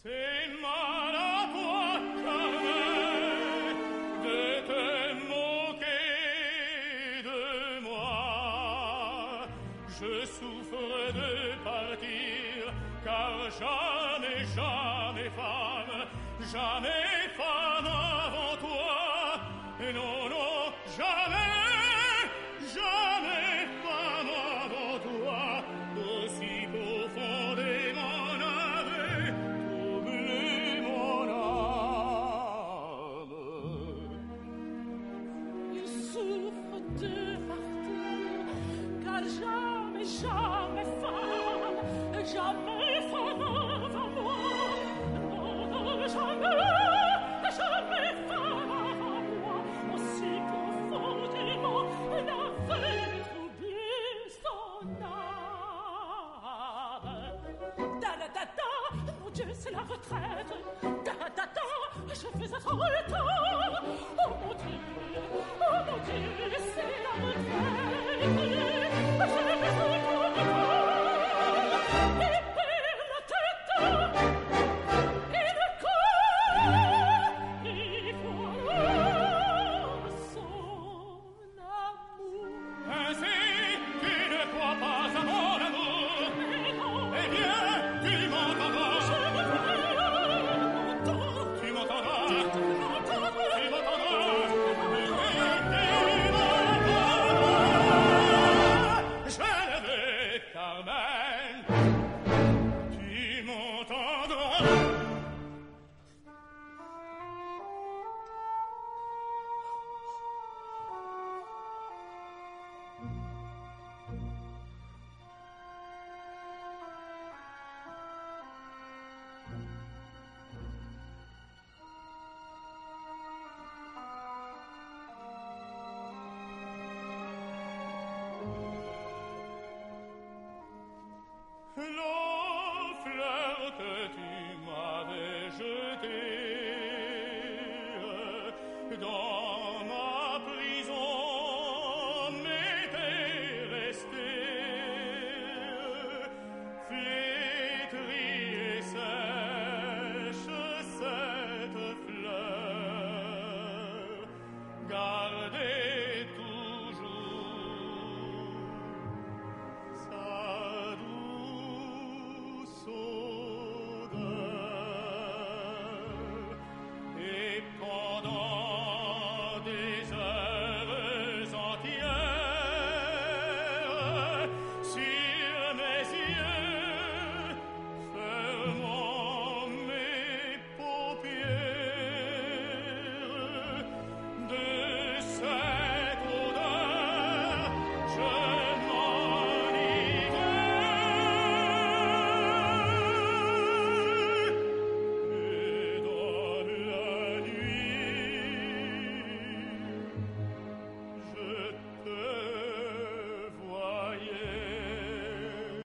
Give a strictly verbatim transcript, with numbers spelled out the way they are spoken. Jamais femme avant toi, et non, non, jamais, jamais femme avant toi, aussi profondément navré, troublé mon âme. Il souffre de partir, car jamais, jamais femme, jamais femme avant moi. Jamais, jamais femme avant moi, aussi profondément n'avait troublé son âme. Ta-da-da-da, mon Dieu, c'est la retraite. Ta-da-da-da, je vais être en retard.